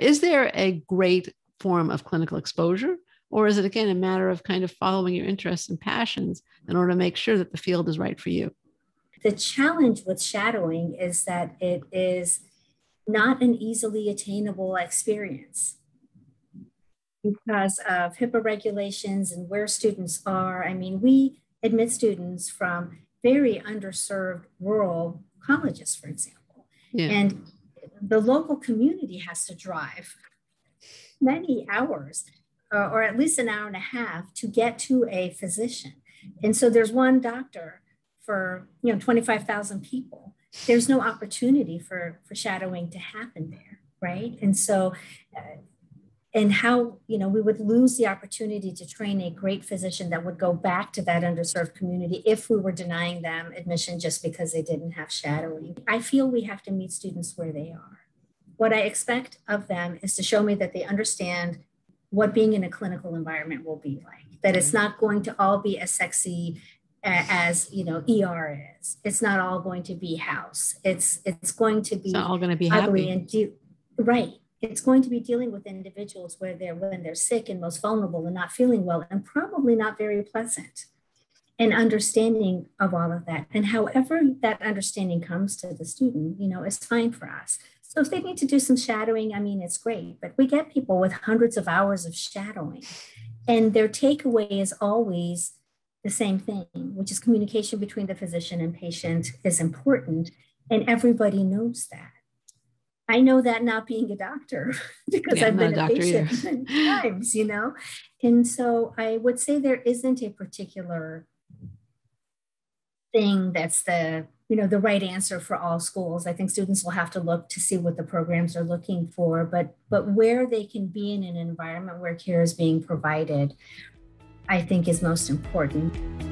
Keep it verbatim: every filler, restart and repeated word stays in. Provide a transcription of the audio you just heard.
Is there a great form of clinical exposure? Or is it, again, a matter of kind of following your interests and passions in order to make sure that the field is right for you? The challenge with shadowing is that it is not an easily attainable experience because of HIPAA regulations and where students are. I mean, we admit students from very underserved rural colleges, for example, yeah. and the local community has to drive many hours uh, or at least an hour and a half to get to a physician. And so there's one doctor for, you know, twenty-five thousand people. There's no opportunity for, for shadowing to happen there, right? And so, uh, and how, you know, we would lose the opportunity to train a great physician that would go back to that underserved community if we were denying them admission just because they didn't have shadowing. I feel we have to meet students where they are. What I expect of them is to show me that they understand what being in a clinical environment will be like, that it's not going to all be as sexy as, you know, E R is. It's not all going to be house. It's it's going to be it's not all going to be happy and de- right. It's going to be dealing with individuals where they're when they're sick and most vulnerable and not feeling well and probably not very pleasant. And understanding of all of that, and however that understanding comes to the student, you know, is fine for us. So if they need to do some shadowing, I mean, it's great. But we get people with hundreds of hours of shadowing, and their takeaway is always the same thing, which is communication between the physician and patient is important, and everybody knows that. I know that not being a doctor because yeah, I've been a, a patient many times, you know? And so I would say there isn't a particular thing that's the, you know, the right answer for all schools. I think students will have to look to see what the programs are looking for, but, but where they can be in an environment where care is being provided, I think, is most important.